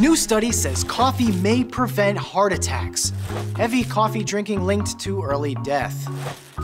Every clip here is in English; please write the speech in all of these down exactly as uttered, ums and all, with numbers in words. New study says coffee may prevent heart attacks. Heavy coffee drinking linked to early death.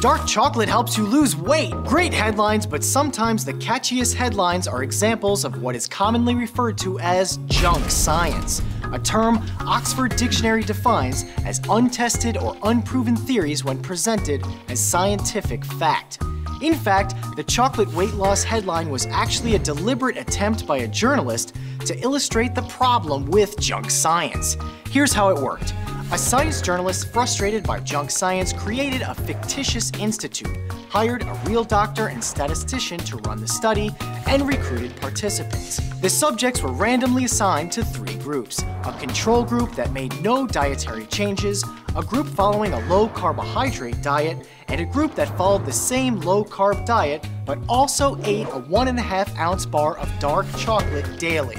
Dark chocolate helps you lose weight. Great headlines, but sometimes the catchiest headlines are examples of what is commonly referred to as junk science, a term Oxford Dictionary defines as untested or unproven theories when presented as scientific fact. In fact, the chocolate weight loss headline was actually a deliberate attempt by a journalist to illustrate the problem with junk science. Here's how it worked. A science journalist frustrated by junk science created a fictitious institute, hired a real doctor and statistician to run the study, and recruited participants. The subjects were randomly assigned to three groups: a control group that made no dietary changes, a group following a low-carbohydrate diet, and a group that followed the same low-carb diet but also ate a one and a half ounce bar of dark chocolate daily.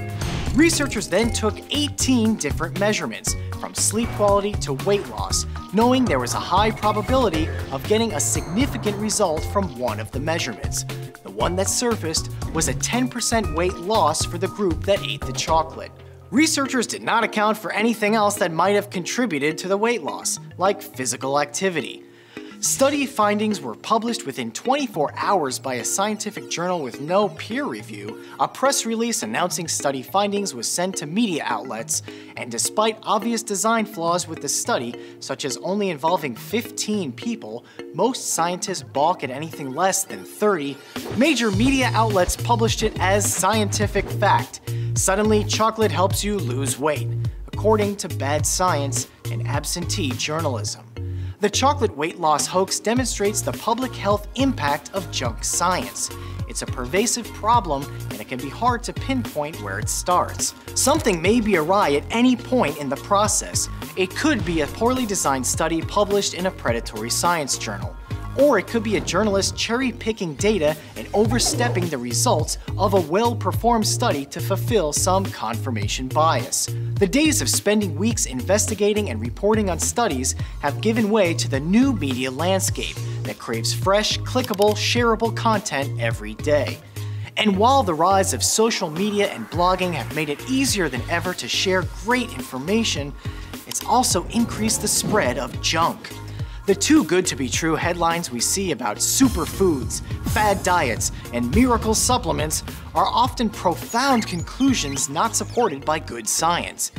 Researchers then took eighteen different measurements, from sleep quality to weight loss, knowing there was a high probability of getting a significant result from one of the measurements. The one that surfaced was a ten percent weight loss for the group that ate the chocolate. Researchers did not account for anything else that might have contributed to the weight loss, like physical activity. Study findings were published within twenty-four hours by a scientific journal with no peer review, a press release announcing study findings was sent to media outlets, and despite obvious design flaws with the study, such as only involving fifteen people, most scientists balk at anything less than thirty, major media outlets published it as scientific fact. Suddenly, chocolate helps you lose weight, according to bad science and absentee journalism. The chocolate weight loss hoax demonstrates the public health impact of junk science. It's a pervasive problem, and it can be hard to pinpoint where it starts. Something may be awry at any point in the process. It could be a poorly designed study published in a predatory science journal. Or it could be a journalist cherry-picking data and overstepping the results of a well-performed study to fulfill some confirmation bias. The days of spending weeks investigating and reporting on studies have given way to the new media landscape that craves fresh, clickable, shareable content every day. And while the rise of social media and blogging have made it easier than ever to share great information, it's also increased the spread of junk. The too good to be true headlines we see about superfoods, fad diets, and miracle supplements are often profound conclusions not supported by good science.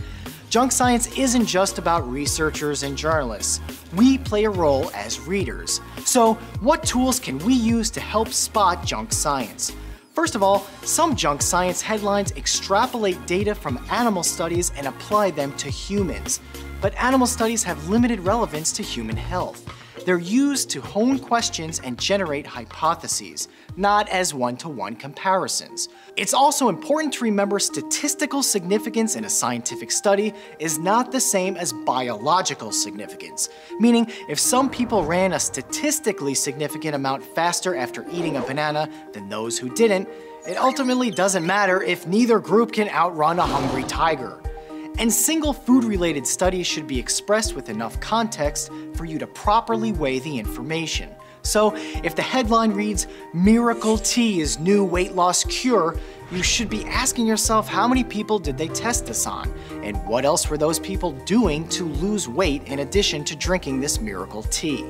Junk science isn't just about researchers and journalists. We play a role as readers. So, what tools can we use to help spot junk science? First of all, some junk science headlines extrapolate data from animal studies and apply them to humans. But animal studies have limited relevance to human health. They're used to hone questions and generate hypotheses, not as one-to-one comparisons. It's also important to remember statistical significance in a scientific study is not the same as biological significance, meaning if some people ran a statistically significant amount faster after eating a banana than those who didn't, it ultimately doesn't matter if neither group can outrun a hungry tiger. And single food-related studies should be expressed with enough context for you to properly weigh the information. So, if the headline reads, "Miracle Tea is new weight loss cure," you should be asking yourself, how many people did they test this on? And what else were those people doing to lose weight in addition to drinking this miracle tea?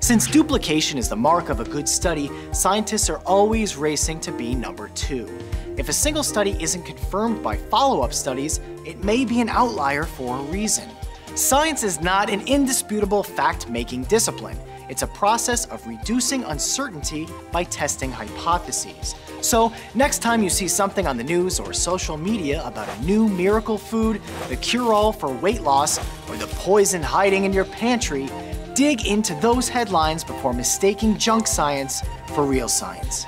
Since duplication is the mark of a good study, scientists are always racing to be number two. If a single study isn't confirmed by follow-up studies, it may be an outlier for a reason. Science is not an indisputable fact-making discipline. It's a process of reducing uncertainty by testing hypotheses. So, next time you see something on the news or social media about a new miracle food, the cure-all for weight loss, or the poison hiding in your pantry, dig into those headlines before mistaking junk science for real science.